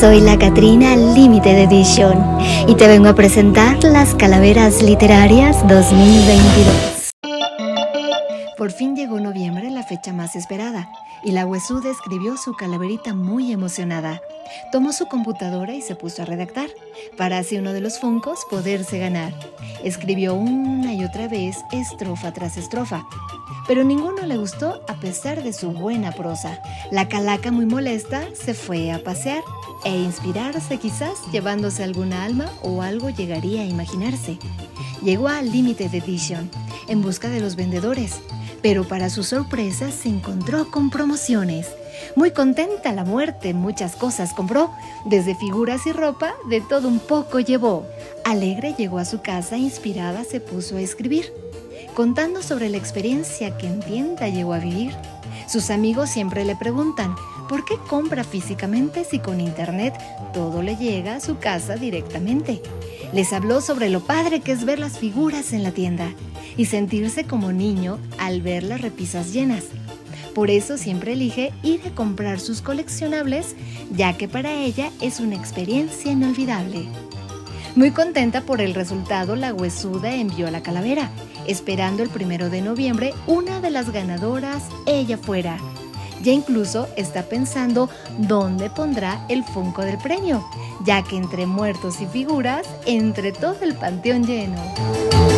Soy la Catrina Limited Edition y te vengo a presentar las Calaveras Literarias 2022. Por fin llegó noviembre, la fecha más esperada, y la huesuda escribió su calaverita muy emocionada. Tomó su computadora y se puso a redactar, para así uno de los Funkos poderse ganar. Escribió una y otra vez, estrofa tras estrofa, pero ninguno le gustó a pesar de su buena prosa. La calaca, muy molesta, se fue a pasear e inspirarse, quizás llevándose alguna alma o algo llegaría a imaginarse. Llegó a Limited Edition en busca de los vendedores, pero para su sorpresa se encontró con promociones. Muy contenta la muerte, muchas cosas compró, desde figuras y ropa, de todo un poco llevó. Alegre llegó a su casa, inspirada se puso a escribir, contando sobre la experiencia que en tienda llegó a vivir. Sus amigos siempre le preguntan, ¿por qué compra físicamente si con internet todo le llega a su casa directamente? Les habló sobre lo padre que es ver las figuras en la tienda y sentirse como niño al ver las repisas llenas. Por eso siempre elige ir a comprar sus coleccionables, ya que para ella es una experiencia inolvidable. Muy contenta por el resultado, la huesuda envió la calavera, esperando el 1 de noviembre una de las ganadoras ella fuera. Ya incluso está pensando dónde pondrá el Funko del premio, ya que entre muertos y figuras, entre todo el panteón lleno.